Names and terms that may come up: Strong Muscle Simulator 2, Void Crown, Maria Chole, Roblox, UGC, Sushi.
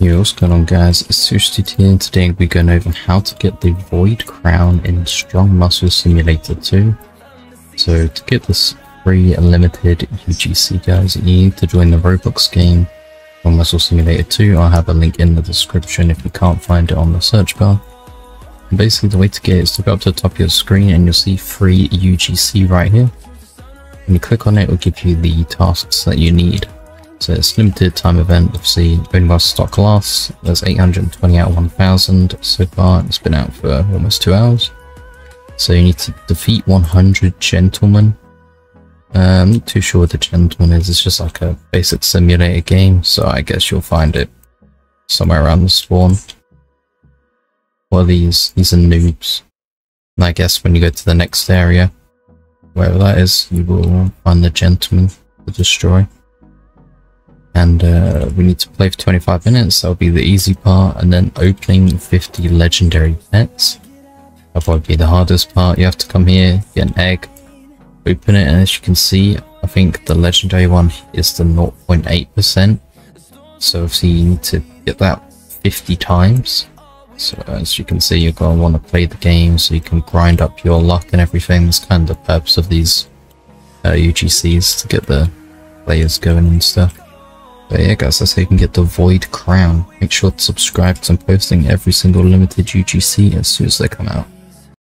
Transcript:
Yo, what's going on guys, it's Sushi here, and today we're going over how to get the Void Crown in Strong Muscle Simulator 2. So to get this free unlimited UGC guys, you need to join the Roblox game Strong Muscle Simulator 2. I'll have a link in the description if you can't find it on the search bar. And basically the way to get it is to go up to the top of your screen and you'll see free UGC right here. When you click on it, it will give you the tasks that you need. So it's a limited time event, obviously, only while stock lasts. There's 820 out of 1000 so far, it's been out for almost 2 hours. So you need to defeat 100 gentlemen. I'm not too sure what the gentleman is, it's just like a basic simulator game, so I guess you'll find it somewhere around the spawn. Well, these are noobs. And I guess when you go to the next area, wherever that is, you will find the gentleman to destroy. And we need to play for 25 minutes, that'll be the easy part, and then opening 50 legendary pets. That'll probably be the hardest part. You have to come here, get an egg, open it, and as you can see, I think the legendary one is the 0.8%. So obviously you need to get that 50 times. So as you can see, you're going to want to play the game so you can grind up your luck and everything. That's kind of the purpose of these UGCs, to get the players going and stuff. But yeah guys, that's how you can get the Void Crown. Make sure to subscribe because I'm posting every single limited UGC as soon as they come out.